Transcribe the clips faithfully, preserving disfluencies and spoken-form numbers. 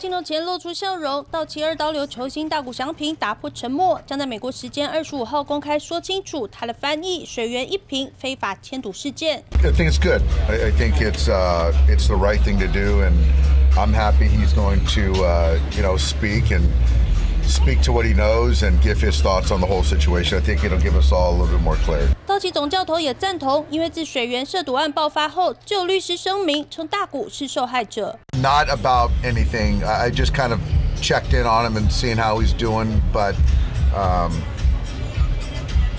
镜头前露出笑容。道奇二刀流球星大谷翔平打破沉默，将在美国时间二十五号公开说清楚他的翻译水原一平非法签赌事件。I think it's good. I think it's uh it's the right thing to do, and I'm happy he's going to uh you know speak and. Speak to what he knows and give his thoughts on the whole situation. I think it'll give us all a little bit more clarity. 道奇总教头也赞同，因为自水原涉赌案爆发后，就有律师声明称大谷是受害者。Not about anything. I just kind of checked in on him and seeing how he's doing. But um,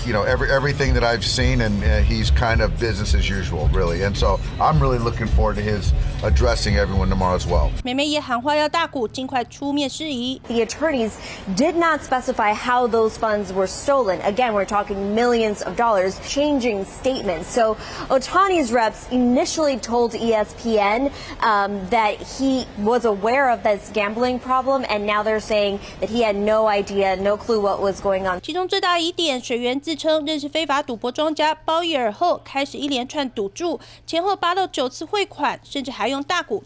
you know, every everything that I've seen, and uh, he's kind of business as usual, really. And so I'm really looking forward to his addressing everyone tomorrow as well. 美媒也喊话要大谷尽快出面释疑。The attorneys did not specify how those funds were stolen. Again, we're talking millions of dollars, changing statements. So Ohtani's reps initially told E S P N um, that he was aware of this gambling problem, and now they're saying that he had no idea, no clue what was going on. 其中最大疑点，水原自称认识非法赌博庄家鲍伊尔后，开始一连串赌注，前后八到九次汇款，甚至还。 Matthew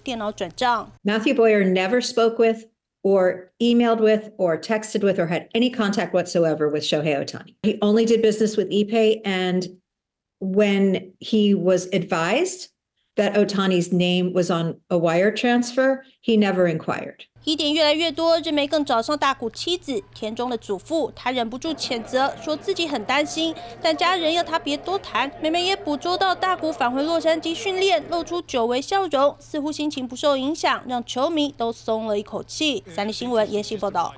Boyer never spoke with, or emailed with, or texted with, or had any contact whatsoever with Shohei Ohtani. He only did business with ePay, and when he was advised that Ohtani's name was on a wire transfer, he never inquired. 疑点越来越多，日媒更找上大谷妻子田中的祖父，他忍不住谴责，说自己很担心，但家人要他别多谈。美媒也捕捉到大谷返回洛杉矶训练，露出久违笑容，似乎心情不受影响，让球迷都松了一口气。三立新闻，严希报道。